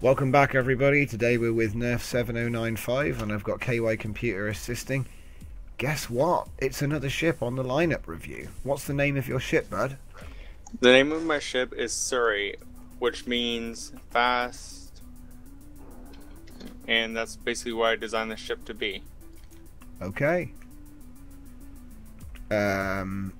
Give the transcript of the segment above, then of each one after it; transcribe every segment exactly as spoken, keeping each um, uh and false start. Welcome back everybody, today we're with Nerf seven oh nine five and I've got K Y Computer assisting. Guess what? It's another ship on the lineup review. What's the name of your ship, bud? The name of my ship is Sury, which means fast, and that's basically what I designed the ship to be. Okay. Um,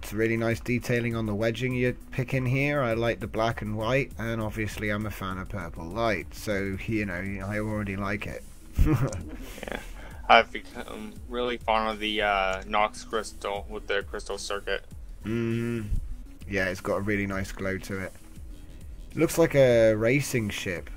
it's really nice detailing on the wedging you're picking here. I like the black and white, and obviously I'm a fan of purple light, so you know I already like it. Yeah, I've become really fond of the uh, Nox crystal with the crystal circuit. Mm, yeah, it's got a really nice glow to it. Looks like a racing ship.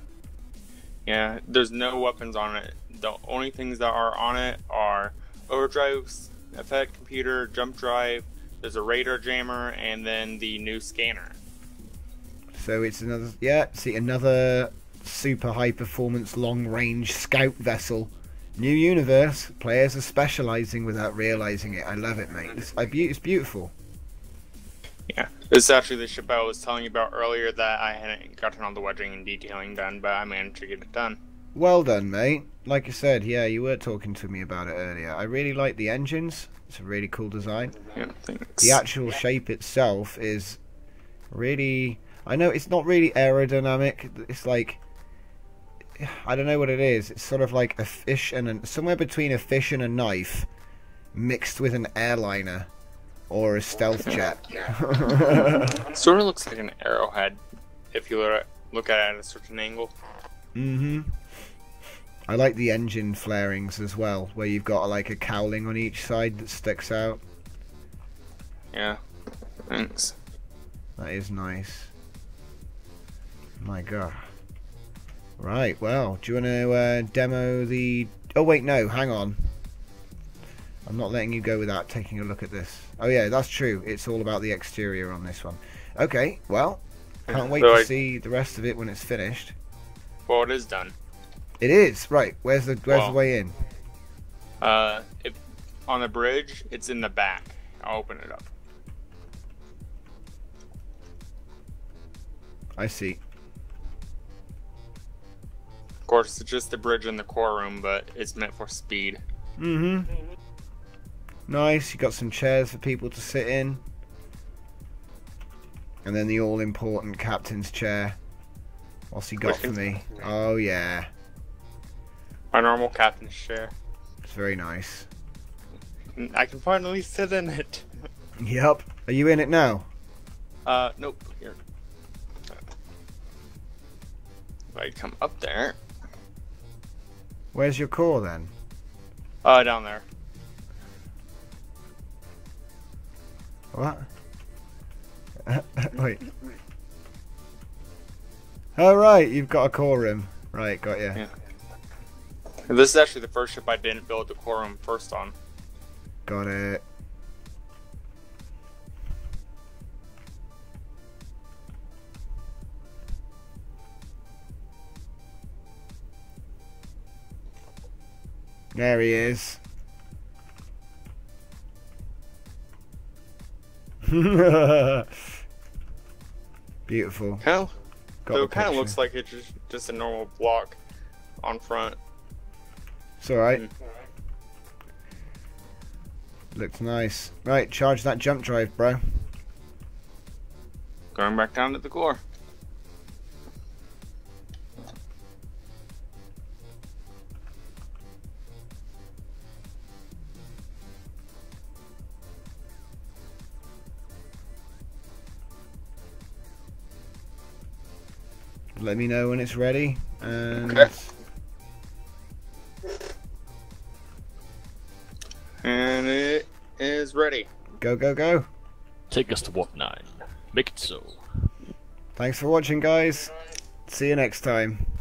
Yeah, there's no weapons on it. The only things that are on it are overdrives, effect computer, jump drive. There's a radar jammer, and then the new scanner. So it's another, yeah, see, another super high-performance, long-range scout vessel. New universe, players are specializing without realizing it. I love it, mate. It's, it's beautiful. Yeah, this is actually the ship I was telling you about earlier that I hadn't gotten all the wedging and detailing done, but I managed to get it done. Well done, mate. Like I said, yeah, you were talking to me about it earlier. I really like the engines. It's a really cool design. Yeah, thanks. The actual shape itself is really... I know it's not really aerodynamic. It's like... I don't know what it is. It's sort of like a fish and a... somewhere between a fish and a knife mixed with an airliner or a stealth jet. It sort of looks like an arrowhead if you look at it at a certain angle. Mm-hmm. I like the engine flarings as well, where you've got like a cowling on each side that sticks out. Yeah, thanks. That is nice. My god. Right, well, do you want to uh, demo the... Oh wait, no, hang on. I'm not letting you go without taking a look at this. Oh yeah, that's true. It's all about the exterior on this one. Okay, well, can't wait so to I... see the rest of it when it's finished. Well, it is done. It is right. Where's the where's well, the way in? Uh, it, on the bridge. It's in the back. I'll open it up. I see. Of course, it's just the bridge in the core room, but it's meant for speed. Mm-hmm. Nice. You got some chairs for people to sit in, and then the all-important captain's chair. What's he got Which for me? Oh yeah. My normal captain's chair. It's very nice. I can finally sit in it. Yep. Are you in it now? Uh, nope. Here. If I come up there. Where's your core then? Uh, down there. What? Wait. Oh, right. You've got a core room. Right, got you. Yeah. This is actually the first ship I didn't build the core room first on. Got it. There he is. Beautiful. Hell. Got so it kind of looks like it's just, just a normal block on front. It's alright. Mm. Looks nice. Right, charge that jump drive, bro. Going back down to the core. Let me know when it's ready. And okay. And it is ready. Go, go, go. Take us to warp nine. Make it so. Thanks for watching, guys. See you next time.